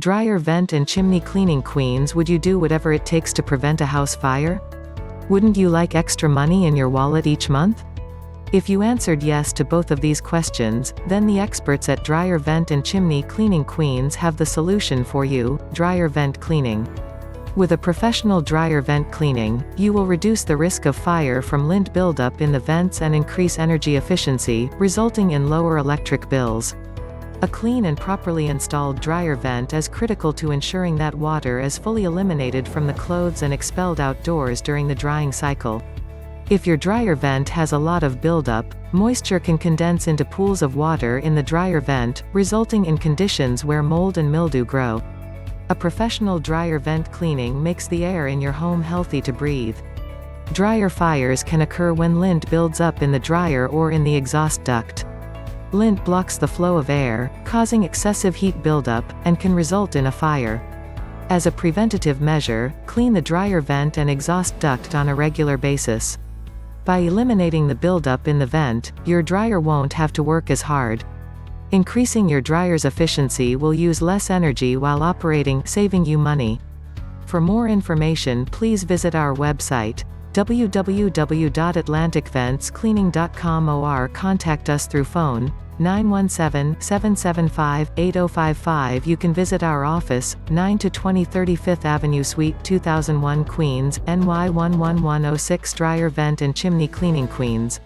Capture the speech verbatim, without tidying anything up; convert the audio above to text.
Dryer Vent and Chimney Cleaning Queens. Would you do whatever it takes to prevent a house fire? Wouldn't you like extra money in your wallet each month? If you answered yes to both of these questions, then the experts at Dryer Vent and Chimney Cleaning Queens have the solution for you: dryer vent cleaning. With a professional dryer vent cleaning, you will reduce the risk of fire from lint buildup in the vents and increase energy efficiency, resulting in lower electric bills. A clean and properly installed dryer vent is critical to ensuring that water is fully eliminated from the clothes and expelled outdoors during the drying cycle. If your dryer vent has a lot of buildup, moisture can condense into pools of water in the dryer vent, resulting in conditions where mold and mildew grow. A professional dryer vent cleaning makes the air in your home healthy to breathe. Dryer fires can occur when lint builds up in the dryer or in the exhaust duct. Lint blocks the flow of air, causing excessive heat buildup, and can result in a fire. As a preventative measure, clean the dryer vent and exhaust duct on a regular basis. By eliminating the buildup in the vent, your dryer won't have to work as hard. Increasing your dryer's efficiency will use less energy while operating, saving you money. For more information, please visit our website, w w w dot atlantic vents cleaning dot com, or contact us through phone, nine one seven, seven seven five, eight zero five five. You can visit our office, nine to twenty thirty-fifth Avenue Suite two thousand one, Queens, N Y one one one oh six. Dryer Vent and Chimney Cleaning Queens.